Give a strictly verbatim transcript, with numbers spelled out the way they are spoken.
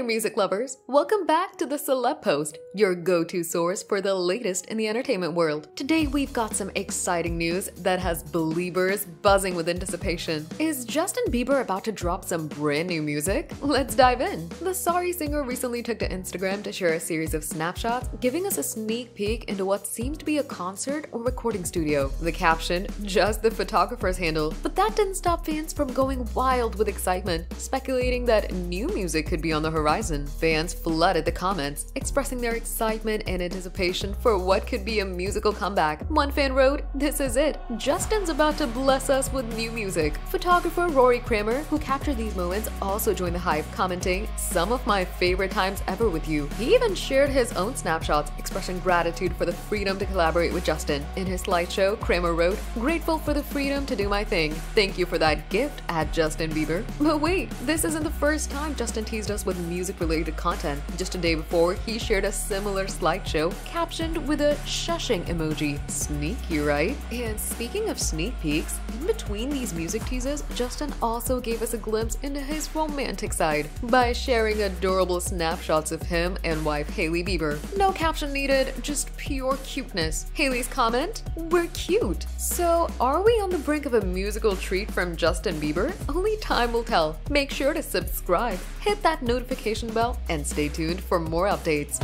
Hey music lovers, welcome back to The Celeb Post, your go-to source for the latest in the entertainment world. Today we've got some exciting news that has believers buzzing with anticipation. Is Justin Bieber about to drop some brand new music? Let's dive in. The sorry singer recently took to Instagram to share a series of snapshots, giving us a sneak peek into what seems to be a concert or recording studio. The caption, just the photographer's handle. But that didn't stop fans from going wild with excitement, speculating that new music could be on the horizon. Horizon. Fans flooded the comments, expressing their excitement and anticipation for what could be a musical comeback. One fan wrote, "This is it. Justin's about to bless us with new music." Photographer Rory Kramer, who captured these moments, also joined the hype, commenting, "Some of my favorite times ever with you." He even shared his own snapshots, expressing gratitude for the freedom to collaborate with Justin. In his slideshow, Kramer wrote, "Grateful for the freedom to do my thing. Thank you for that gift at Justin Bieber." But wait, this isn't the first time Justin teased us with music-related content. Just a day before, he shared a similar slideshow captioned with a shushing emoji. Sneaky, right? And speaking of sneak peeks, in between these music teases, Justin also gave us a glimpse into his romantic side by sharing adorable snapshots of him and wife Hailey Bieber. No caption needed, just pure cuteness. Hailey's comment, "We're cute." So are we on the brink of a musical treat from Justin Bieber? Only time will tell. Make sure to subscribe, hit that notification bell, and stay tuned for more updates.